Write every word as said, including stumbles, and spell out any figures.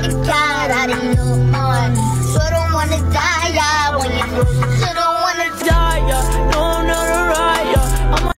It's time.